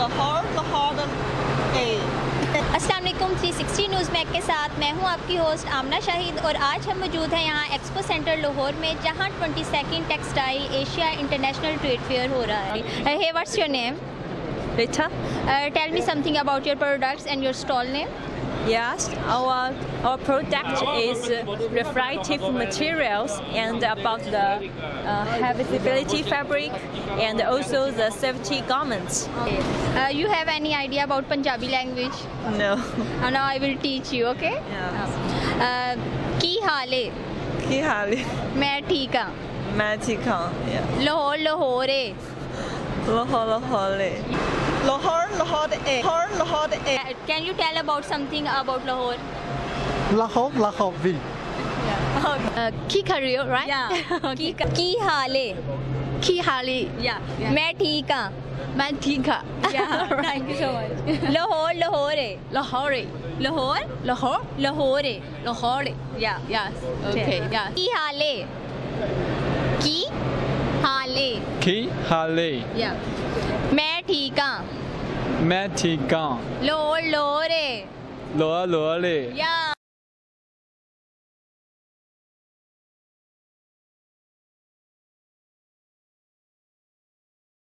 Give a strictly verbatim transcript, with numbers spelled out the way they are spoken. लाहौर, लाहौर ए। अस्सलाम वालेकुम, three sixty news mag के साथ मैं हूं आपकी होस्ट आमना शाहिद और आज हम मौजूद हैं यहां एक्सपो सेंटर लाहौर में जहां twenty second textile Asia international trade fair हो रहा है। Hey, what's your name? Richa. Uh, tell me something about your products and your stall name. Yes, our our product is uh, reflective materials and about the uh, heavy visibility fabric and also the safety garments. Okay. Uh, you have any idea about Punjabi language? No. Uh, now I will teach you. Okay. Yeah. Ki haal hai? Ki haal hai? Main theek hoon. Main theek hoon. Lahore, Lahore hai. Lahore, Lahore hai. Lahore, Lahore, eh. Lahore, Lahore, eh. Can you tell about something about Lahore? Lahore, Lahore, we. Yeah. Ki kar rahe ho, right? Yeah. Ki ki haal hai? Ki haal hai? Yeah. Main theek hoon. Main theek hoon. Yeah. Thank you so much. Lahore, Lahore, eh. Lahore, eh. Lahore, Lahore, Lahore, eh. Lahore, eh. Yeah. Yes. Okay. Yeah. Ki haal hai? Ki haal hai? Ki haal hai? Yeah. मैं ठीक हूँ, मैं ठीक हूँ। लोर लोरे, लोर लोरे। या